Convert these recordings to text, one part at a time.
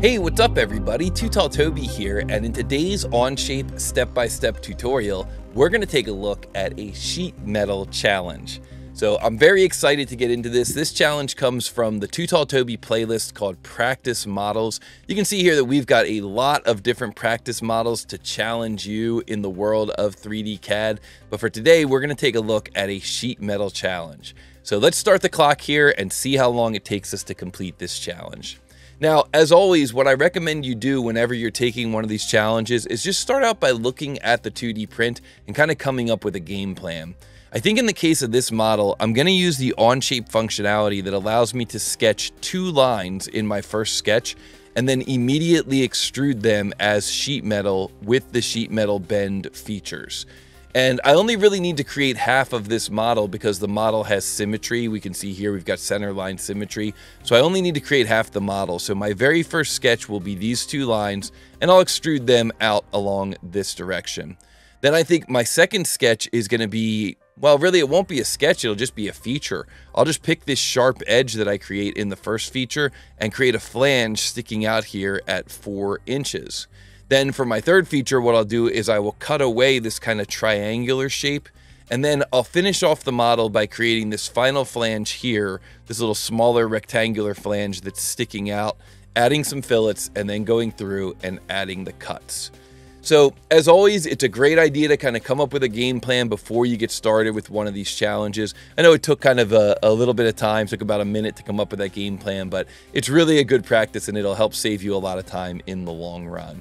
Hey, what's up everybody? Too Tall Toby here, and in today's Onshape step-by-step tutorial, we're gonna take a look at a sheet metal challenge. So I'm very excited to get into this. This challenge comes from the Too Tall Toby playlist called Practice Models. You can see here that we've got a lot of different practice models to challenge you in the world of 3D CAD. But for today, we're gonna take a look at a sheet metal challenge. So let's start the clock here and see how long it takes us to complete this challenge. Now, as always, what I recommend you do whenever you're taking one of these challenges is just start out by looking at the 2D print and kind of coming up with a game plan. I think in the case of this model, I'm going to use the Onshape functionality that allows me to sketch two lines in my first sketch and then immediately extrude them as sheet metal with the sheet metal bend features. And I only really need to create half of this model because the model has symmetry. We can see here we've got center line symmetry. So I only need to create half the model. So my very first sketch will be these two lines, and I'll extrude them out along this direction. Then I think my second sketch is going to be, well, really it won't be a sketch, it'll just be a feature. I'll just pick this sharp edge that I create in the first feature and create a flange sticking out here at 4 inches. Then for my third feature, what I'll do is I will cut away this kind of triangular shape, and then I'll finish off the model by creating this final flange here, this little smaller rectangular flange that's sticking out, adding some fillets, and then going through and adding the cuts. So as always, it's a great idea to kind of come up with a game plan before you get started with one of these challenges. I know it took kind of a little bit of time, took about a minute to come up with that game plan, but it's really a good practice and it'll help save you a lot of time in the long run.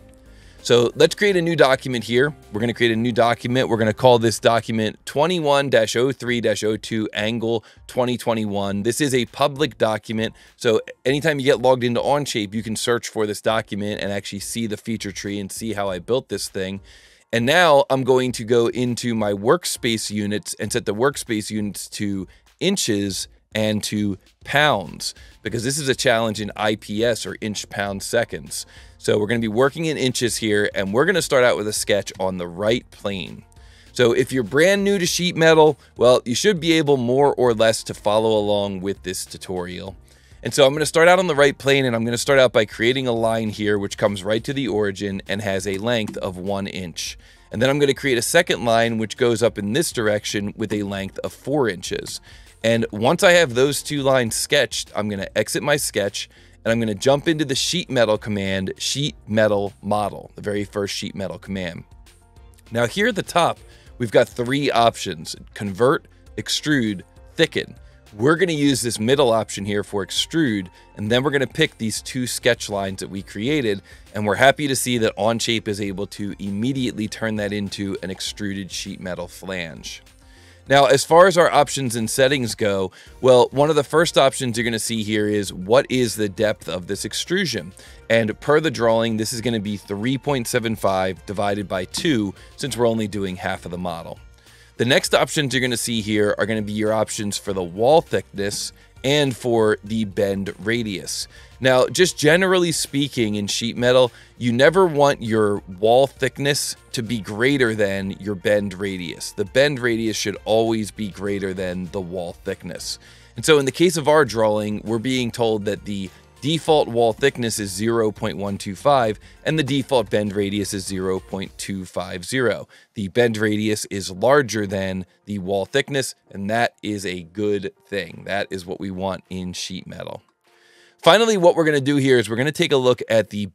So let's create a new document here. We're going to create a new document. We're going to call this document 21-03-02 Angle 2021. This is a public document. So anytime you get logged into Onshape, you can search for this document and actually see the feature tree and see how I built this thing. And now I'm going to go into my workspace units and set the workspace units to inches and to pounds, because this is a challenge in IPS, or inch pound seconds. So we're going to be working in inches here, and we're going to start out with a sketch on the right plane. So if you're brand new to sheet metal, well, you should be able more or less to follow along with this tutorial. And so I'm going to start out on the right plane, and I'm going to start out by creating a line here which comes right to the origin and has a length of 1 inch. And then I'm going to create a second line which goes up in this direction with a length of 4 inches. And once I have those two lines sketched, I'm going to exit my sketch, and I'm going to jump into the sheet metal command, sheet metal model, the very first sheet metal command. Now here at the top, we've got three options: convert, extrude, thicken. We're going to use this middle option here for extrude, and then we're going to pick these two sketch lines that we created, and we're happy to see that Onshape is able to immediately turn that into an extruded sheet metal flange. Now, as far as our options and settings go, well, one of the first options you're going to see here is what is the depth of this extrusion? And per the drawing, this is going to be 3.75 divided by 2, since we're only doing half of the model. The next options you're going to see here are going to be your options for the wall thickness and for the bend radius. Now, just generally speaking in sheet metal, you never want your wall thickness to be greater than your bend radius. The bend radius should always be greater than the wall thickness. And so in the case of our drawing, we're being told that the default wall thickness is 0.125 and the default bend radius is 0.250. The bend radius is larger than the wall thickness, and that is a good thing. That is what we want in sheet metal. Finally, what we're going to do here is we're going to take a look at the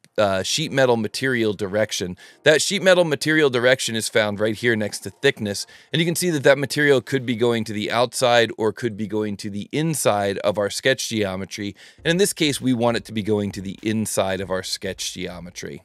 sheet metal material direction. That sheet metal material direction is found right here next to thickness, and you can see that that material could be going to the outside or could be going to the inside of our sketch geometry. And in this case, we want it to be going to the inside of our sketch geometry.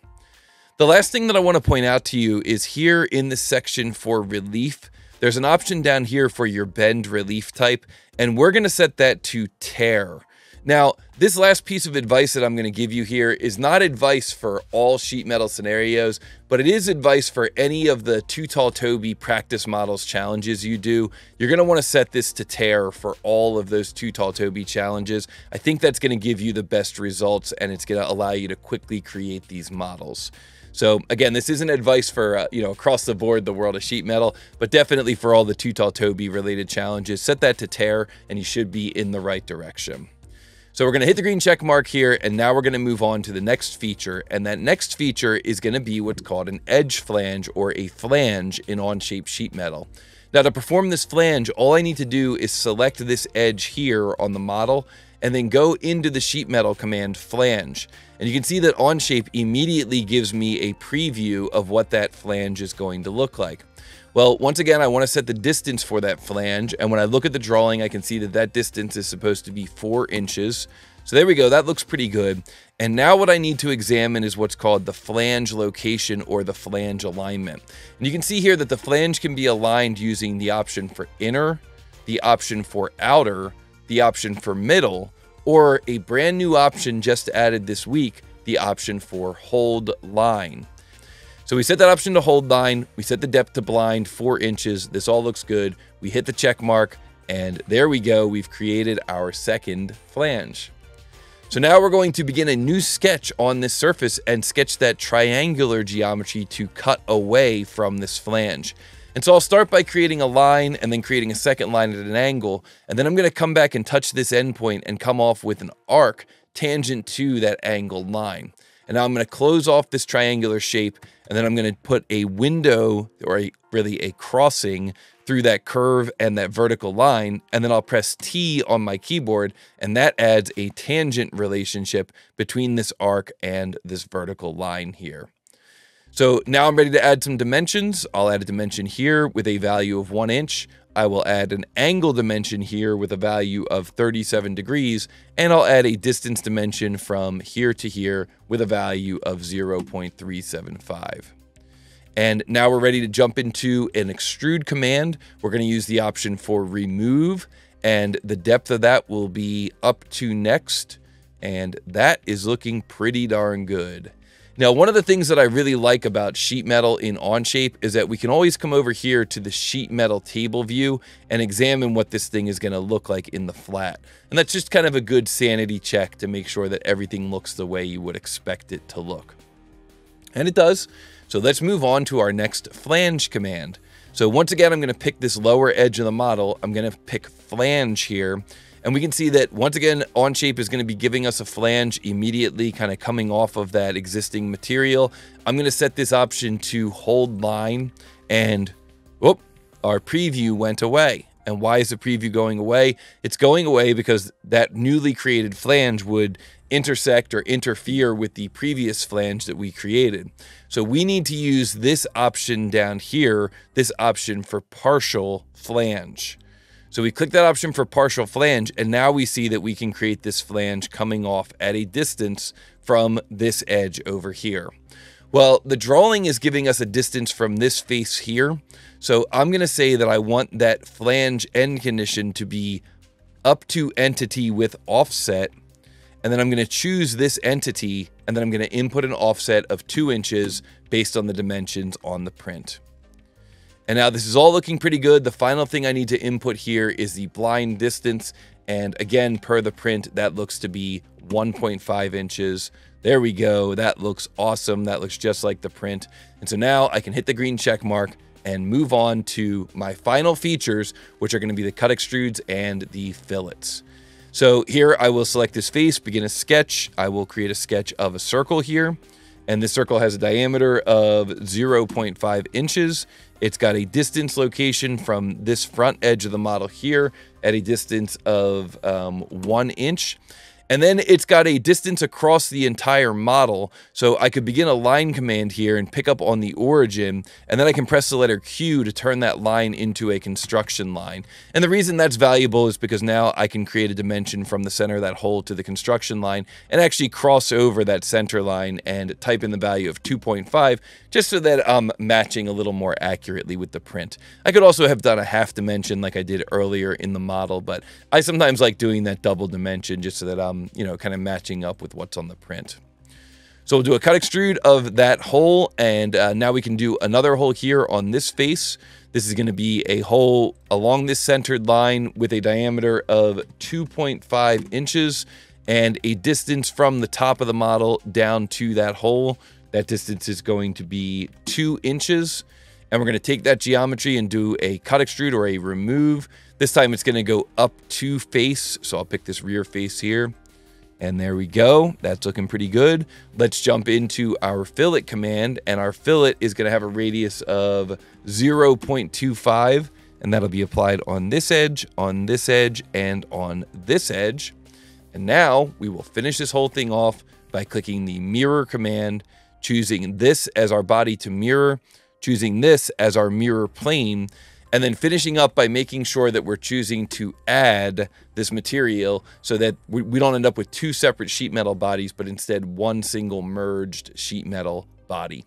The last thing that I want to point out to you is here in this section for relief, there's an option down here for your bend relief type, and we're going to set that to tear. Now, this last piece of advice that I'm going to give you here is not advice for all sheet metal scenarios, but it is advice for any of the Too Tall Toby practice models challenges you do. You're going to want to set this to tear for all of those Too Tall Toby challenges. I think that's going to give you the best results, and it's going to allow you to quickly create these models. So again, this isn't advice for, across the board, the world of sheet metal, but definitely for all the Too Tall Toby related challenges, set that to tear and you should be in the right direction. So we're going to hit the green check mark here, and now we're going to move on to the next feature, and that next feature is going to be what's called an edge flange, or a flange in Onshape sheet metal. Now, to perform this flange, all I need to do is select this edge here on the model and then go into the sheet metal command flange. And you can see that Onshape immediately gives me a preview of what that flange is going to look like. Well, once again, I want to set the distance for that flange. And when I look at the drawing, I can see that that distance is supposed to be 4 inches. So there we go. That looks pretty good. And now what I need to examine is what's called the flange location, or the flange alignment. And you can see here that the flange can be aligned using the option for inner, the option for outer, the option for middle, or a brand new option just added this week, the option for hold line. So we set that option to hold line, we set the depth to blind, 4 inches, this all looks good. We hit the check mark, and there we go, we've created our second flange. So now we're going to begin a new sketch on this surface and sketch that triangular geometry to cut away from this flange. And so I'll start by creating a line and then creating a second line at an angle, and then I'm going to come back and touch this endpoint and come off with an arc tangent to that angled line. And now I'm going to close off this triangular shape, and then I'm going to put a window, or really a crossing, through that curve and that vertical line. And then I'll press T on my keyboard, and that adds a tangent relationship between this arc and this vertical line here. So now I'm ready to add some dimensions. I'll add a dimension here with a value of 1 inch. I will add an angle dimension here with a value of 37 degrees, and I'll add a distance dimension from here to here with a value of 0.375. And now we're ready to jump into an extrude command. We're going to use the option for remove, and the depth of that will be up to next, and that is looking pretty darn good. Now, one of the things that I really like about sheet metal in Onshape is that we can always come over here to the sheet metal table view and examine what this thing is going to look like in the flat. And that's just kind of a good sanity check to make sure that everything looks the way you would expect it to look. And it does. So let's move on to our next flange command. So once again, I'm going to pick this lower edge of the model. I'm going to pick flange here. And we can see that, once again, Onshape is going to be giving us a flange immediately, kind of coming off of that existing material. I'm going to set this option to hold line, and whoop, our preview went away. And why is the preview going away? It's going away because that newly created flange would intersect or interfere with the previous flange that we created. So we need to use this option down here, this option for partial flange. So we click that option for partial flange, and now we see that we can create this flange coming off at a distance from this edge over here. Well, the drawing is giving us a distance from this face here. So I'm going to say that I want that flange end condition to be up to entity with offset. And then I'm going to choose this entity, and then I'm going to input an offset of 2 inches based on the dimensions on the print. And now this is all looking pretty good. The final thing I need to input here is the blind distance. And again, per the print, that looks to be 1.5 inches. There we go. That looks awesome. That looks just like the print. And so now I can hit the green check mark and move on to my final features, which are going to be the cut extrudes and the fillets. So here I will select this face, begin a sketch. I will create a sketch of a circle here. And this circle has a diameter of 0.5 inches. It's got a distance location from this front edge of the model here at a distance of 1 inch. And then it's got a distance across the entire model. So I could begin a line command here and pick up on the origin, and then I can press the letter Q to turn that line into a construction line. And the reason that's valuable is because now I can create a dimension from the center of that hole to the construction line and actually cross over that center line and type in the value of 2.5, just so that I'm matching a little more accurately with the print. I could also have done a half dimension like I did earlier in the model, but I sometimes like doing that double dimension just so that I'm kind of matching up with what's on the print. So we'll do a cut extrude of that hole, and now we can do another hole here on this face. This is going to be a hole along this centered line with a diameter of 2.5 inches and a distance from the top of the model down to that hole. That distance is going to be 2 inches. And we're going to take that geometry and do a cut extrude or a remove. This time it's going to go up to face. So I'll pick this rear face here. And there we go. That's looking pretty good. Let's jump into our fillet command, and our fillet is going to have a radius of 0.25, and that'll be applied on this edge, and on this edge. And now we will finish this whole thing off by clicking the mirror command, choosing this as our body to mirror, choosing this as our mirror plane, and then finishing up by making sure that we're choosing to add this material so that we don't end up with two separate sheet metal bodies, but instead one single merged sheet metal body.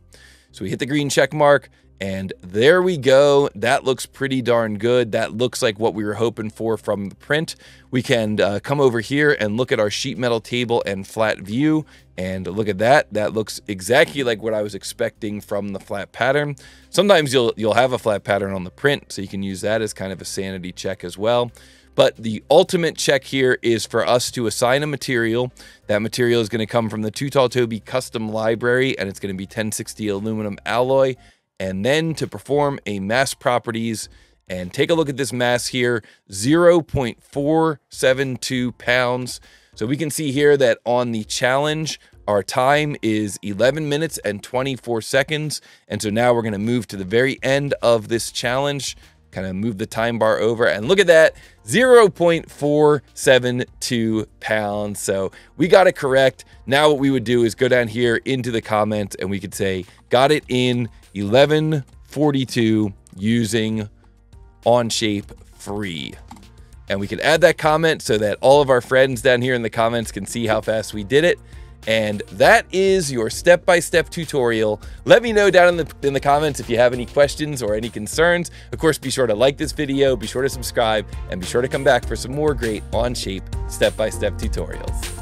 So we hit the green check mark, and there we go. That looks pretty darn good. That looks like what we were hoping for from the print. We can come over here and look at our sheet metal table and flat view, and look at that. That looks exactly like what I was expecting from the flat pattern. Sometimes you'll have a flat pattern on the print, so you can use that as kind of a sanity check as well. But the ultimate check here is for us to assign a material. That material is going to come from the Too Tall Toby custom library, and it's going to be 1060 aluminum alloy. And then to perform a mass properties, and take a look at this mass here, 0.472 pounds. So we can see here that on the challenge, our time is 11 minutes and 24 seconds. And so now we're going to move to the very end of this challenge, kind of move the time bar over, and look at that, 0.472 pounds. So we got it correct. Now what we would do is go down here into the comments, and we could say, got it in 11:42 using Onshape free. And we could add that comment so that all of our friends down here in the comments can see how fast we did it. And that is your step-by-step tutorial. Let me know down in the comments if you have any questions or any concerns. Of course, be sure to like this video, be sure to subscribe, and be sure to come back for some more great Onshape step-by-step tutorials.